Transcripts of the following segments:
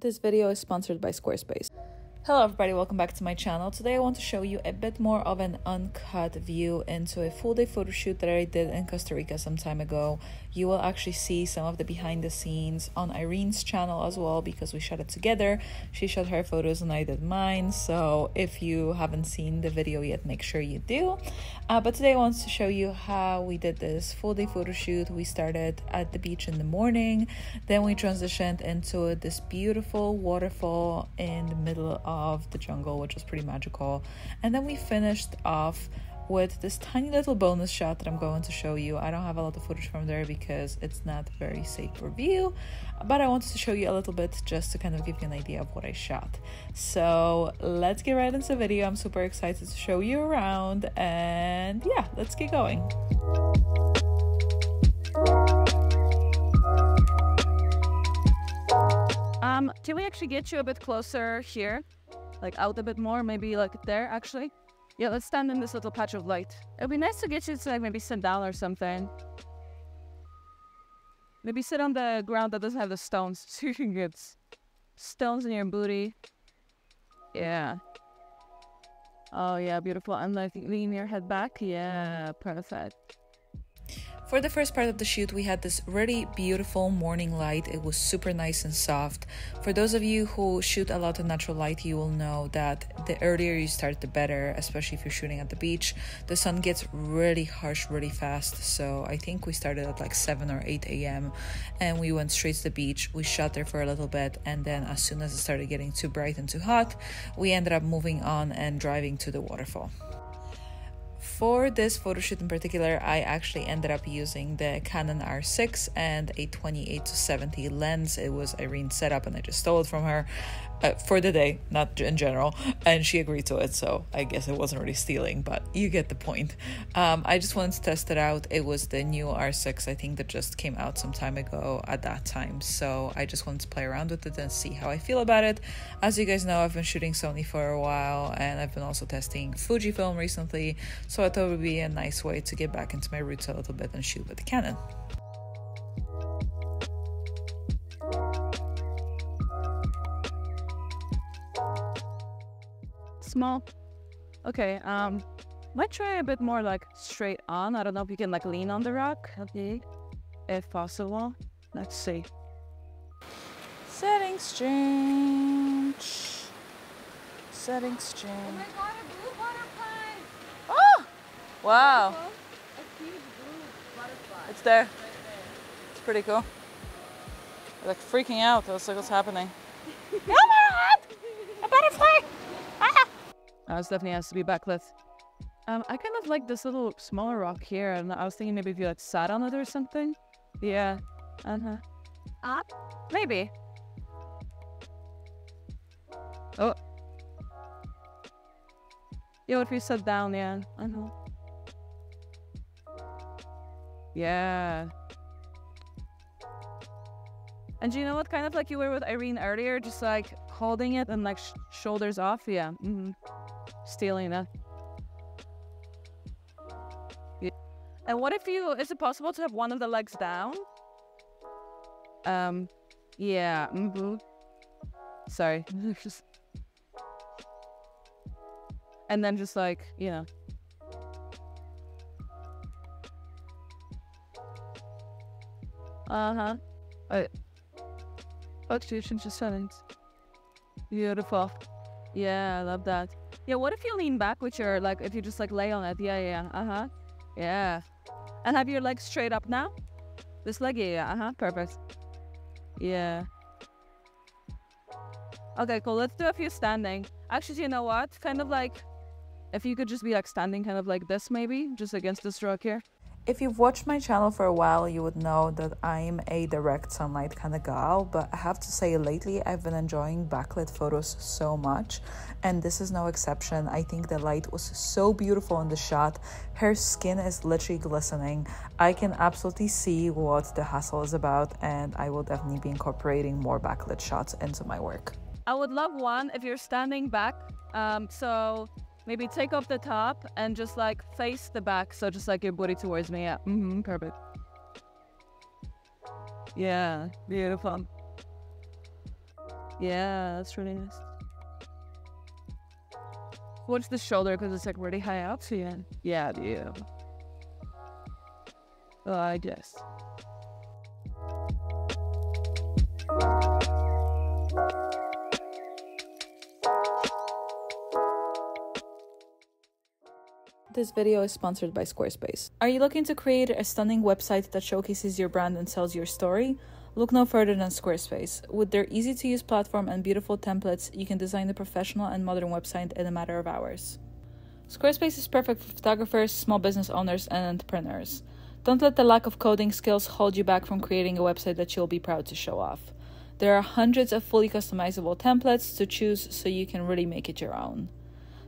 This video is sponsored by Squarespace. Hello everybody, welcome back to my channel. Today I want to show you a bit more of an uncut view into a full day photo shoot that I did in Costa Rica some time ago. You will actually see some of the behind the scenes on Irene's channel as well, because we shot it together. She shot her photos and I did mine, so if you haven't seen the video yet, make sure you do. But today I want to show you how we did this full day photo shoot. We started at the beach in the morning, then we transitioned into this beautiful waterfall in the middle of the jungle, which was pretty magical, and then we finished off with this tiny little bonus shot that I'm going to show you. I don't have a lot of footage from there because it's not very safe for view, but I wanted to show you a little bit just to kind of give you an idea of what I shot. So let's get right into the video. I'm super excited to show you around, and yeah, let's get going. Can we actually get you a bit closer here? Like out a bit more, maybe like there actually. Yeah, let's stand in this little patch of light. It'd be nice to get you to like maybe sit down or something. Maybe sit on the ground that doesn't have the stones, so you can get stones in your booty. Yeah. Oh yeah, beautiful. And like lean your head back. Yeah, perfect. For the first part of the shoot, we had this really beautiful morning light. It was super nice and soft. For those of you who shoot a lot of natural light, you will know that the earlier you start, the better, especially if you're shooting at the beach. The sun gets really harsh really fast, so I think we started at like 7 or 8 a.m. and we went straight to the beach. We shot there for a little bit, and then as soon as it started getting too bright and too hot, we ended up moving on and driving to the waterfall. For this photo shoot in particular, I actually ended up using the Canon R6 and a 28-70 lens. It was Irene's setup and I just stole it from her for the day, not in general, and she agreed to it, so I guess it wasn't really stealing, but you get the point. I just wanted to test it out. It was the new R6, I think, that just came out some time ago at that time, so I just wanted to play around with it and see how I feel about it. As you guys know, I've been shooting Sony for a while, and I've been also testing Fujifilm recently, so I thought it would be a nice way to get back into my roots a little bit and shoot with the Canon. Small. Okay, might try a bit more like straight on. I don't know if you can like lean on the rock, okay, if possible. Let's see. Settings change. Settings change. Oh my God, a blue butterfly! Oh! Wow. A huge blue butterfly. It's there. Right there. It's pretty cool. I'm like freaking out. I was like, what's happening? Oh my God! A butterfly! Ah! This definitely has to be backlit. I kind of like this little smaller rock here, and I was thinking maybe if you like sat on it or something. Yeah. Uh-huh. Up? Maybe. Oh. Yeah, what if you sat down, yeah, I know. Yeah. And do you know what kind of like you were with Irene earlier, just like holding it and like shoulders off? Yeah, mm-hmm. Stealing that. Yeah. And what if you, is it possible to have one of the legs down? Yeah, mm-hmm. Sorry, just... And then just like, you know. Uh-huh. Oh, you should just silence. Beautiful. Yeah, I love that. Yeah, what if you lean back with your, like, if you just like lay on it? Yeah, yeah, uh-huh. Yeah. And have your legs straight up now? This leg, yeah, uh-huh, perfect. Yeah. Okay, cool, let's do a few standing. Actually, you know what? Kind of like... If you could just be like standing kind of like this maybe, just against this rock here. If you've watched my channel for a while, you would know that I'm a direct sunlight kind of gal, but I have to say lately I've been enjoying backlit photos so much, and this is no exception. I think the light was so beautiful in the shot. Her skin is literally glistening. I can absolutely see what the hustle is about, and I will definitely be incorporating more backlit shots into my work. I would love one if you're standing back, so maybe take off the top and just like face the back, so just like your booty towards me. Yeah, mm-hmm, perfect. Yeah, beautiful. Yeah, that's really nice. What's the shoulder? Because it's like really high up, so yeah. Yeah, yeah. I guess. This video is sponsored by Squarespace. Are you looking to create a stunning website that showcases your brand and tells your story? Look no further than Squarespace. With their easy-to-use platform and beautiful templates, you can design a professional and modern website in a matter of hours. Squarespace is perfect for photographers, small business owners, and entrepreneurs. Don't let the lack of coding skills hold you back from creating a website that you'll be proud to show off. There are hundreds of fully customizable templates to choose, so you can really make it your own.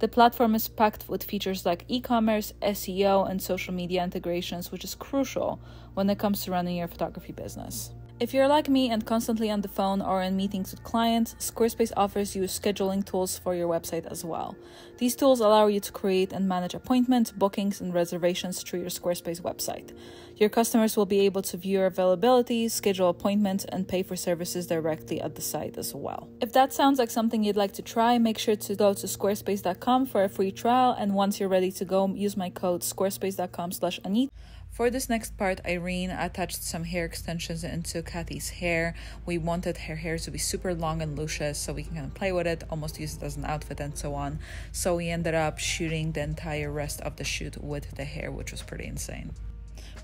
The platform is packed with features like e-commerce, SEO, and social media integrations, which is crucial when it comes to running your photography business. If you're like me and constantly on the phone or in meetings with clients, Squarespace offers you scheduling tools for your website as well. These tools allow you to create and manage appointments, bookings, and reservations through your Squarespace website. Your customers will be able to view your availability, schedule appointments, and pay for services directly at the site as well. If that sounds like something you'd like to try, make sure to go to squarespace.com for a free trial, and once you're ready to go, use my code squarespace.com/Anit. For this next part, Irene attached some hair extensions into Kathi's hair. We wanted her hair to be super long and luscious so we can kind of play with it, almost use it as an outfit and so on. So we ended up shooting the entire rest of the shoot with the hair, which was pretty insane.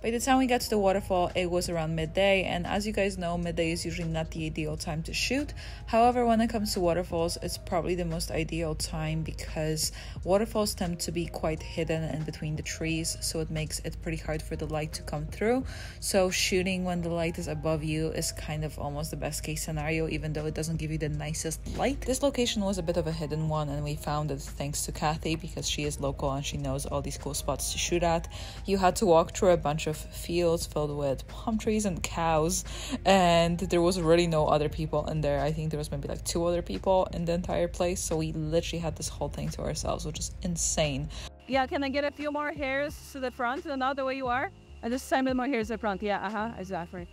By the time we got to the waterfall, it was around midday, and as you guys know, midday is usually not the ideal time to shoot. However, when it comes to waterfalls, it's probably the most ideal time because waterfalls tend to be quite hidden in between the trees, so it makes it pretty hard for the light to come through. So shooting when the light is above you is kind of almost the best case scenario, even though it doesn't give you the nicest light. This location was a bit of a hidden one, and we found it thanks to Kathi because she is local and she knows all these cool spots to shoot at. You had to walk through a bunch of fields filled with palm trees and cows, and there was really no other people in there. I think there was maybe like 2 other people in the entire place, so we literally had this whole thing to ourselves, which is insane. Yeah, can I get a few more hairs to the front and not the way you are? And this time with more hairs to the front. Yeah, exactly.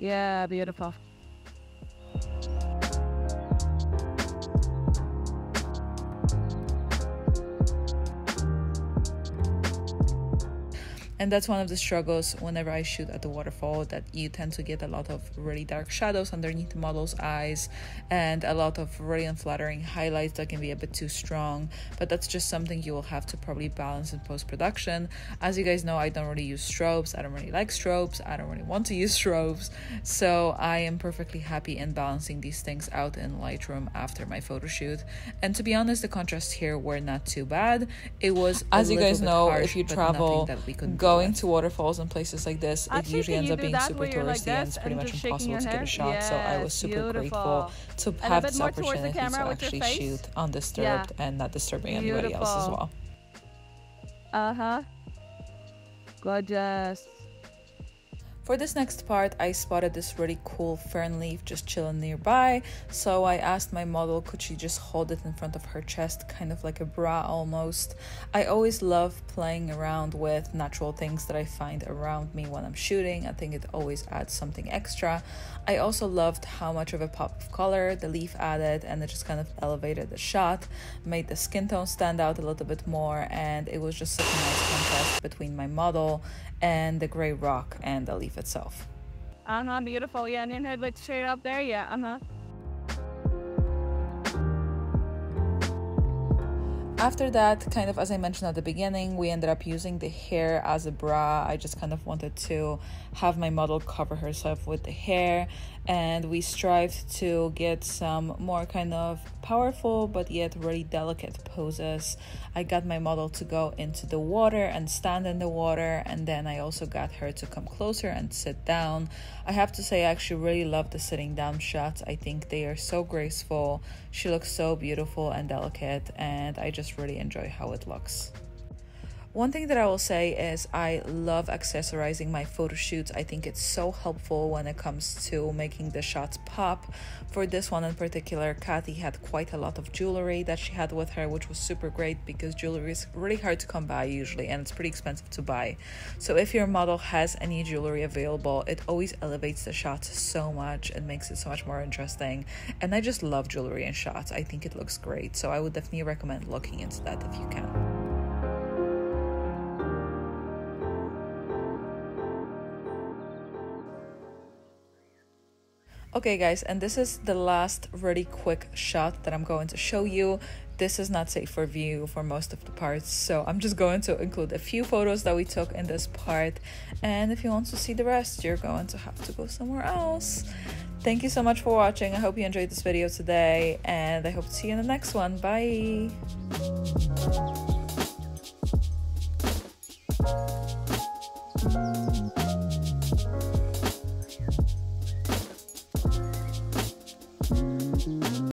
Yeah, beautiful. And that's one of the struggles whenever I shoot at the waterfall, that you tend to get a lot of really dark shadows underneath the model's eyes and a lot of really unflattering highlights that can be a bit too strong. But that's just something you will have to probably balance in post-production. As you guys know, I don't really use strobes. I don't really like strobes. I don't really want to use strobes. So I am perfectly happy in balancing these things out in Lightroom after my photo shoot. And to be honest, the contrasts here were not too bad. It was, as you guys know, harsh, if you travel, that we could going to waterfalls and places like this, actually, it usually ends up being super touristy, like, and it's pretty much impossible to get a shot. Yes, so I was super grateful to have this opportunity to actually shoot undisturbed and not disturbing anybody else as well. Gorgeous. For this next part, I spotted this really cool fern leaf just chilling nearby, so I asked my model could she just hold it in front of her chest, kind of like a bra almost. I always love playing around with natural things that I find around me when I'm shooting. I think it always adds something extra. I also loved how much of a pop of color the leaf added, and it just kind of elevated the shot, made the skin tone stand out a little bit more, and it was just such a nice contrast between my model and the gray rock and the leaf itself. Beautiful. Yeah, and then head like straight up there. Yeah, After that, kind of as I mentioned at the beginning, we ended up using the hair as a bra. I just kind of wanted to have my model cover herself with the hair, and we strived to get some more kind of powerful but yet really delicate poses. I got my model to go into the water and stand in the water, and then I also got her to come closer and sit down. I have to say I actually really love the sitting down shots. I think they are so graceful. She looks so beautiful and delicate, and I just really enjoy how it looks. One thing that I will say is I love accessorizing my photo shoots. I think it's so helpful when it comes to making the shots pop. For this one in particular, Kathi had quite a lot of jewelry that she had with her, which was super great because jewelry is really hard to come by usually, and it's pretty expensive to buy. So if your model has any jewelry available, it always elevates the shots so much. It makes it so much more interesting. And I just love jewelry and shots. I think it looks great. So I would definitely recommend looking into that if you can. Okay guys, and this is the last really quick shot that I'm going to show you. This is not safe for view for most of the parts, so I'm just going to include a few photos that we took in this part. And if you want to see the rest, you're going to have to go somewhere else. Thank you so much for watching. I hope you enjoyed this video today, and I hope to see you in the next one. Bye!